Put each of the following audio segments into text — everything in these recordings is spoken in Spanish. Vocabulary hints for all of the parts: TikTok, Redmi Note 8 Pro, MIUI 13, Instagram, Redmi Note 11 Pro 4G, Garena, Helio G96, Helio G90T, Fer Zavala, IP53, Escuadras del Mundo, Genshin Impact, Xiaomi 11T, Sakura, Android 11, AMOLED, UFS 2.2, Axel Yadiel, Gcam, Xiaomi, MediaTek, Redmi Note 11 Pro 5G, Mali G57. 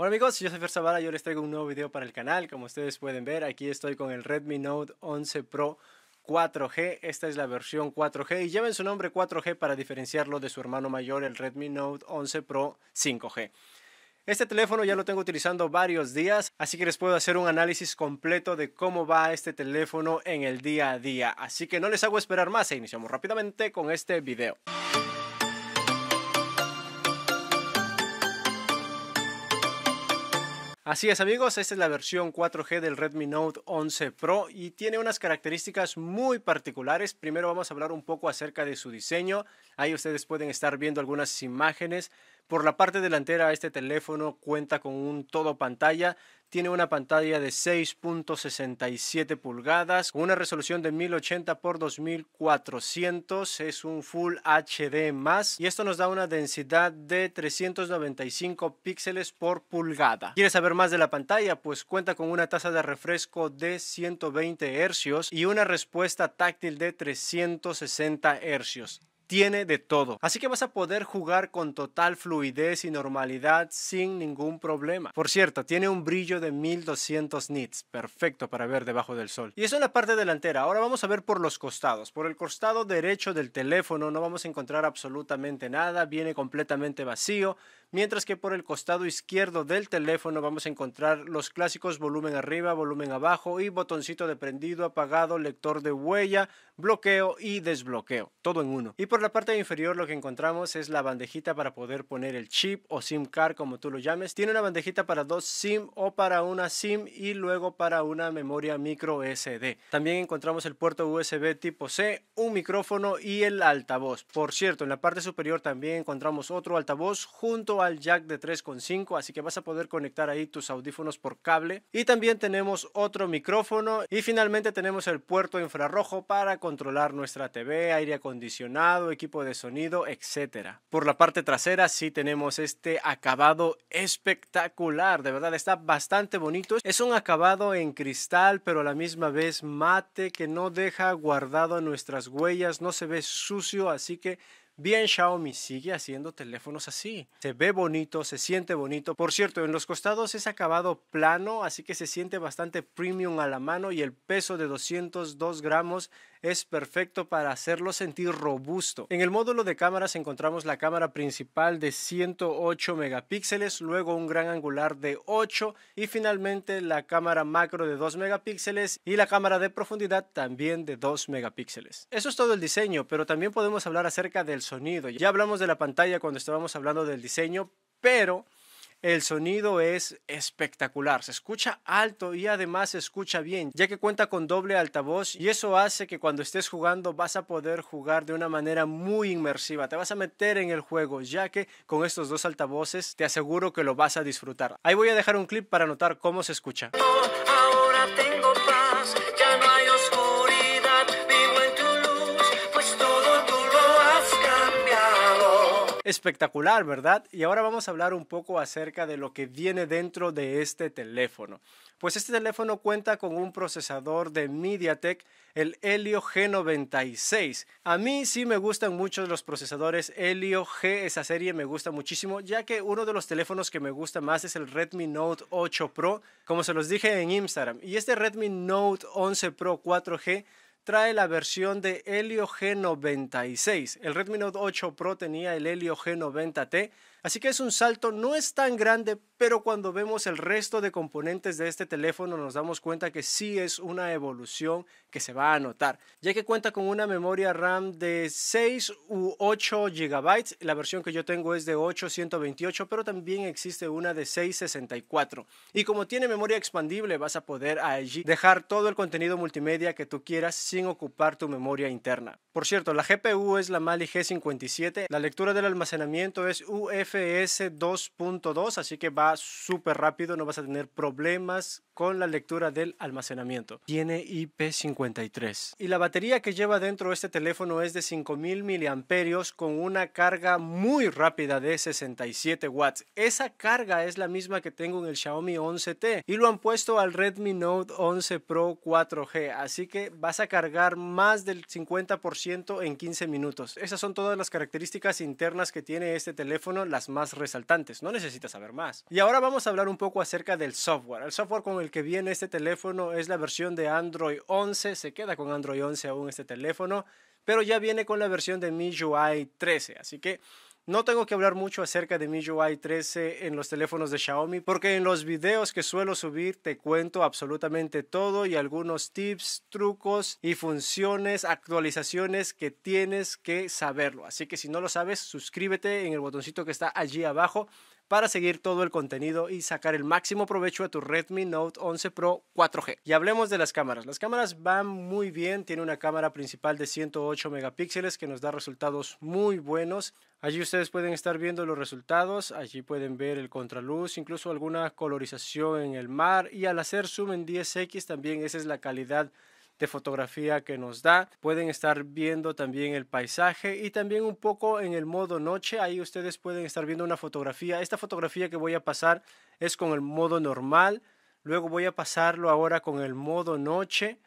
Hola amigos, yo soy Fer Zavala, yo les traigo un nuevo video para el canal. Como ustedes pueden ver, aquí estoy con el Redmi Note 11 Pro 4G. Esta es la versión 4G y lleven su nombre 4G para diferenciarlo de su hermano mayor, el Redmi Note 11 Pro 5G. Este teléfono ya lo tengo utilizando varios días, así que les puedo hacer un análisis completo de cómo va este teléfono en el día a día. Así que no les hago esperar más e iniciamos rápidamente con este video. Así es amigos, esta es la versión 4G del Redmi Note 11 Pro y tiene unas características muy particulares. Primero vamos a hablar un poco acerca de su diseño. Ahí ustedes pueden estar viendo algunas imágenes. Por la parte delantera este teléfono cuenta con un todo pantalla. Tiene una pantalla de 6.67 pulgadas con una resolución de 1080 x 2400, es un Full HD+, y esto nos da una densidad de 395 píxeles por pulgada. ¿Quieres saber más de la pantalla? Pues cuenta con una tasa de refresco de 120 Hz y una respuesta táctil de 360 Hz. Tiene de todo, así que vas a poder jugar con total fluidez y normalidad sin ningún problema. Por cierto, tiene un brillo de 1200 nits, perfecto para ver debajo del sol. Y eso en la parte delantera. Ahora vamos a ver por los costados. Por el costado derecho del teléfono no vamos a encontrar absolutamente nada, viene completamente vacío. Mientras que por el costado izquierdo del teléfono vamos a encontrar los clásicos volumen arriba, volumen abajo y botoncito de prendido, apagado, lector de huella, bloqueo y desbloqueo, todo en uno. Y por la parte inferior lo que encontramos es la bandejita para poder poner el chip o SIM card, como tú lo llames. Tiene una bandejita para dos SIM o para una SIM y luego para una memoria micro SD. También encontramos el puerto USB tipo C, un micrófono y el altavoz. Por cierto, en la parte superior también encontramos otro altavoz junto al jack de 3.5, así que vas a poder conectar ahí tus audífonos por cable, y también tenemos otro micrófono, y finalmente tenemos el puerto infrarrojo para controlar nuestra TV, aire acondicionado, equipo de sonido, etcétera. Por la parte trasera sí tenemos este acabado espectacular, de verdad está bastante bonito. Es un acabado en cristal pero a la misma vez mate, que no deja guardado nuestras huellas, no se ve sucio, así que bien, Xiaomi sigue haciendo teléfonos así. Se ve bonito, se siente bonito. Por cierto, en los costados es acabado plano, así que se siente bastante premium a la mano, y el peso de 202 gramos es perfecto para hacerlo sentir robusto. En el módulo de cámaras encontramos la cámara principal de 108 megapíxeles, luego un gran angular de 8 y finalmente la cámara macro de 2 megapíxeles y la cámara de profundidad también de 2 megapíxeles. Eso es todo el diseño, pero también podemos hablar acerca del sonido. Ya hablamos de la pantalla cuando estábamos hablando del diseño, pero el sonido es espectacular, se escucha alto y además se escucha bien, ya que cuenta con doble altavoz, y eso hace que cuando estés jugando vas a poder jugar de una manera muy inmersiva, te vas a meter en el juego, ya que con estos dos altavoces te aseguro que lo vas a disfrutar. Ahí voy a dejar un clip para notar cómo se escucha. Ahora tengo paz, ya no hay oscuridad, vivo en tu luz, pues todo tú lo has cambiado. Espectacular, ¿verdad? Y ahora vamos a hablar un poco acerca de lo que viene dentro de este teléfono. Pues este teléfono cuenta con un procesador de MediaTek, el Helio G96. A mí sí me gustan mucho los procesadores Helio G, esa serie me gusta muchísimo, ya que uno de los teléfonos que me gusta más es el Redmi Note 8 Pro, como se los dije en Instagram. Y este Redmi Note 11 Pro 4G trae la versión de Helio G96. El Redmi Note 8 Pro tenía el Helio G90T, así que es un salto, no es tan grande, pero cuando vemos el resto de componentes de este teléfono nos damos cuenta que sí es una evolución que se va a notar, ya que cuenta con una memoria RAM de 6 u 8 GB, la versión que yo tengo es de 8/128, pero también existe una de 6/64, y como tiene memoria expandible vas a poder allí dejar todo el contenido multimedia que tú quieras sin ocupar tu memoria interna. Por cierto, la GPU es la Mali G57, la lectura del almacenamiento es UFS 2.2, así que va súper rápido, no vas a tener problemas con la lectura del almacenamiento. Tiene IP53. Y la batería que lleva dentro este teléfono es de 5000 miliamperios con una carga muy rápida de 67 watts. Esa carga es la misma que tengo en el Xiaomi 11T y lo han puesto al Redmi Note 11 Pro 4G, así que vas a cargar más del 50% en 15 minutos. Esas son todas las características internas que tiene este teléfono. La las más resaltantes, no necesitas saber más. Y ahora vamos a hablar un poco acerca del software. El software con el que viene este teléfono es la versión de Android 11, se queda con Android 11 aún este teléfono, pero ya viene con la versión de MIUI 13, así que no tengo que hablar mucho acerca de MIUI 13 en los teléfonos de Xiaomi, porque en los videos que suelo subir te cuento absolutamente todo y algunos tips, trucos y funciones, actualizaciones que tienes que saberlo. Así que si no lo sabes, suscríbete en el botoncito que está allí abajo para seguir todo el contenido y sacar el máximo provecho a tu Redmi Note 11 Pro 4G. Y hablemos de las cámaras. Las cámaras van muy bien. Tiene una cámara principal de 108 megapíxeles que nos da resultados muy buenos. Allí ustedes pueden estar viendo los resultados. Allí pueden ver el contraluz, incluso alguna colorización en el mar. Y al hacer zoom en 10x también esa es la calidad de fotografía que nos da. Pueden estar viendo también el paisaje y también un poco en el modo noche. Ahí ustedes pueden estar viendo una fotografía. Esta fotografía que voy a pasar es con el modo normal. Luego voy a pasarlo ahora con el modo noche.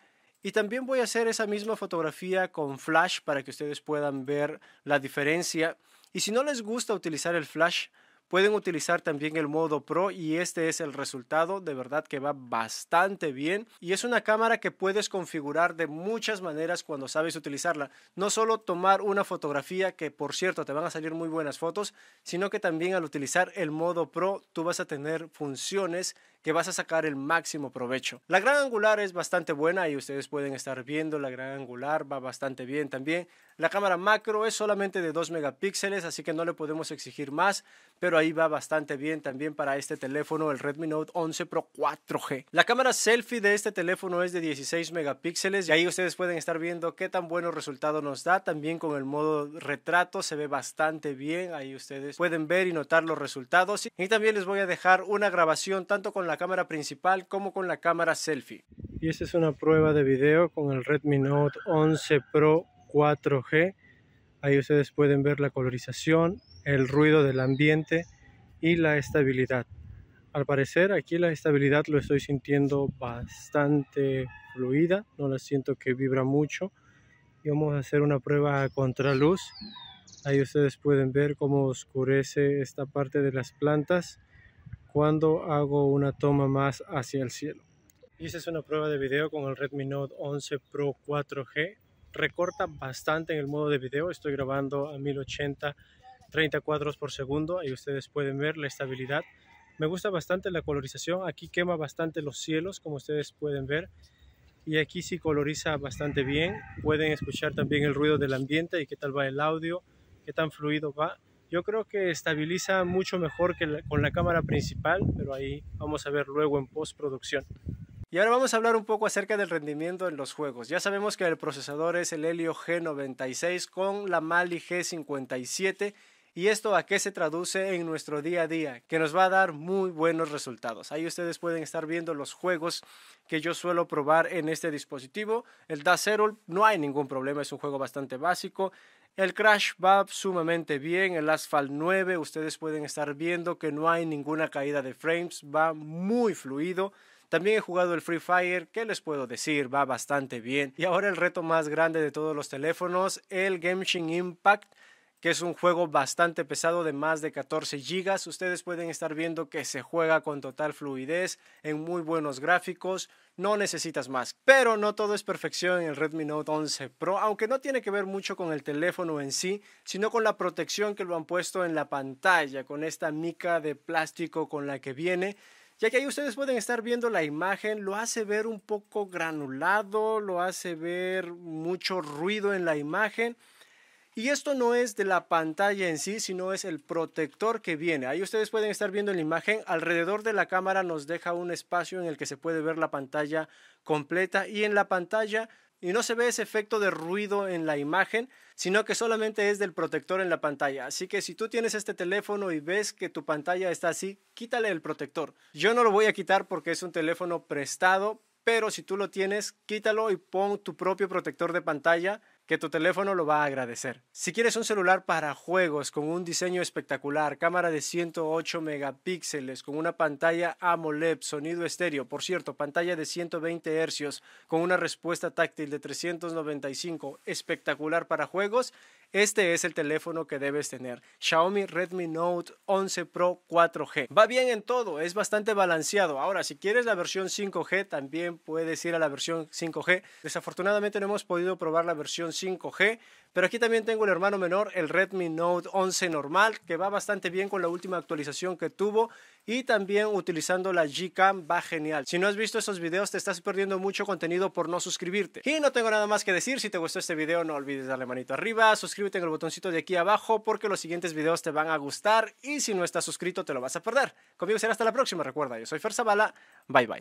Y también voy a hacer esa misma fotografía con flash para que ustedes puedan ver la diferencia. Y si no les gusta utilizar el flash, pueden utilizar también el modo Pro y este es el resultado, de verdad que va bastante bien. Y es una cámara que puedes configurar de muchas maneras cuando sabes utilizarla. No solo tomar una fotografía, que por cierto te van a salir muy buenas fotos, sino que también al utilizar el modo Pro tú vas a tener funciones que vas a sacar el máximo provecho. La gran angular es bastante buena y ustedes pueden estar viendo la gran angular, va bastante bien también. La cámara macro es solamente de 2 megapíxeles, así que no le podemos exigir más, pero ahí va bastante bien también para este teléfono, el Redmi Note 11 Pro 4G. La cámara selfie de este teléfono es de 16 megapíxeles y ahí ustedes pueden estar viendo qué tan buenos resultados nos da. También con el modo retrato se ve bastante bien, ahí ustedes pueden ver y notar los resultados. Y también les voy a dejar una grabación tanto con la cámara principal como con la cámara selfie. Y esta es una prueba de video con el Redmi Note 11 Pro 4G. Ahí ustedes pueden ver la colorización, el ruido del ambiente y la estabilidad. Al parecer aquí la estabilidad lo estoy sintiendo bastante fluida, no la siento que vibra mucho. Y vamos a hacer una prueba a contraluz. Ahí ustedes pueden ver cómo oscurece esta parte de las plantas cuando hago una toma más hacia el cielo. Y esta es una prueba de video con el Redmi Note 11 Pro 4G. Recorta bastante en el modo de video. Estoy grabando a 1080, 30 cuadros por segundo. Ahí ustedes pueden ver la estabilidad. Me gusta bastante la colorización. Aquí quema bastante los cielos, como ustedes pueden ver. Y aquí sí coloriza bastante bien. Pueden escuchar también el ruido del ambiente y qué tal va el audio, qué tan fluido va. Yo creo que estabiliza mucho mejor que con la cámara principal, pero ahí vamos a ver luego en postproducción. Y ahora vamos a hablar un poco acerca del rendimiento en los juegos. Ya sabemos que el procesador es el Helio G96 con la Mali G57. ¿Y esto a qué se traduce en nuestro día a día? Que nos va a dar muy buenos resultados. Ahí ustedes pueden estar viendo los juegos que yo suelo probar en este dispositivo. El Dust Zero no hay ningún problema, es un juego bastante básico. El Crash va sumamente bien, el Asphalt 9 ustedes pueden estar viendo que no hay ninguna caída de frames, va muy fluido. También he jugado el Free Fire, ¿qué les puedo decir? Va bastante bien. Y ahora el reto más grande de todos los teléfonos, el Genshin Impact, que es un juego bastante pesado de más de 14 GB. Ustedes pueden estar viendo que se juega con total fluidez, en muy buenos gráficos, no necesitas más. Pero no todo es perfección en el Redmi Note 11 Pro, aunque no tiene que ver mucho con el teléfono en sí, sino con la protección que lo han puesto en la pantalla, con esta mica de plástico con la que viene. Ya que ahí ustedes pueden estar viendo la imagen, lo hace ver un poco granulado, lo hace ver mucho ruido en la imagen. Y esto no es de la pantalla en sí, sino es el protector que viene. Ahí ustedes pueden estar viendo en la imagen, alrededor de la cámara nos deja un espacio en el que se puede ver la pantalla completa. Y en la pantalla, y no se ve ese efecto de ruido en la imagen, sino que solamente es del protector en la pantalla. Así que si tú tienes este teléfono y ves que tu pantalla está así, quítale el protector. Yo no lo voy a quitar porque es un teléfono prestado, pero si tú lo tienes, quítalo y pon tu propio protector de pantalla. que tu teléfono lo va a agradecer. Si quieres un celular para juegos con un diseño espectacular, cámara de 108 megapíxeles, con una pantalla AMOLED, sonido estéreo, por cierto, pantalla de 120 Hz, con una respuesta táctil de 395, espectacular para juegos, este es el teléfono que debes tener. Xiaomi Redmi Note 11 Pro 4G. Va bien en todo, es bastante balanceado. Ahora, si quieres la versión 5G, también puedes ir a la versión 5G. Desafortunadamente no hemos podido probar la versión 5G, pero aquí también tengo el hermano menor, el Redmi Note 11 normal, que va bastante bien con la última actualización que tuvo, y también utilizando la Gcam va genial. Si no has visto esos videos, te estás perdiendo mucho contenido por no suscribirte. Y no tengo nada más que decir. Si te gustó este video, no olvides darle manito arriba, suscríbete en el botoncito de aquí abajo, porque los siguientes videos te van a gustar, y si no estás suscrito te lo vas a perder. Conmigo será hasta la próxima. Recuerda, yo soy Fer Zavala. Bye bye.